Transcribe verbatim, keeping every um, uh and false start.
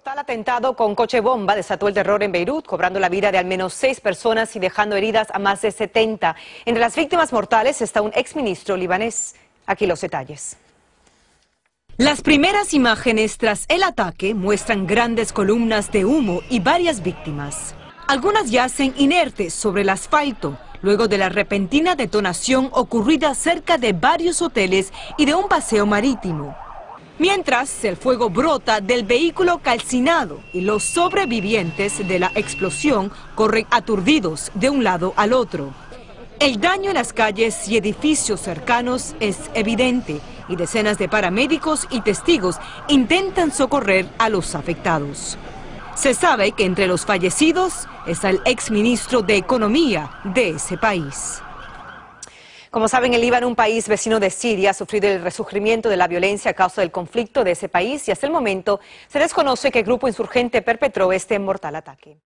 Mortal atentado con coche bomba desató el terror en Beirut, cobrando la vida de al menos seis personas y dejando heridas a más de setenta. Entre las víctimas mortales está un exministro libanés. Aquí los detalles. Las primeras imágenes tras el ataque muestran grandes columnas de humo y varias víctimas. Algunas yacen inertes sobre el asfalto, luego de la repentina detonación ocurrida cerca de varios hoteles y de un paseo marítimo. Mientras, el fuego brota del vehículo calcinado y los sobrevivientes de la explosión corren aturdidos de un lado al otro. El daño en las calles y edificios cercanos es evidente y decenas de paramédicos y testigos intentan socorrer a los afectados. Se sabe que entre los fallecidos está el exministro de Economía de ese país. Como saben, el Líbano, un país vecino de Siria, ha sufrido el resurgimiento de la violencia a causa del conflicto de ese país y hasta el momento se desconoce qué grupo insurgente perpetró este mortal ataque.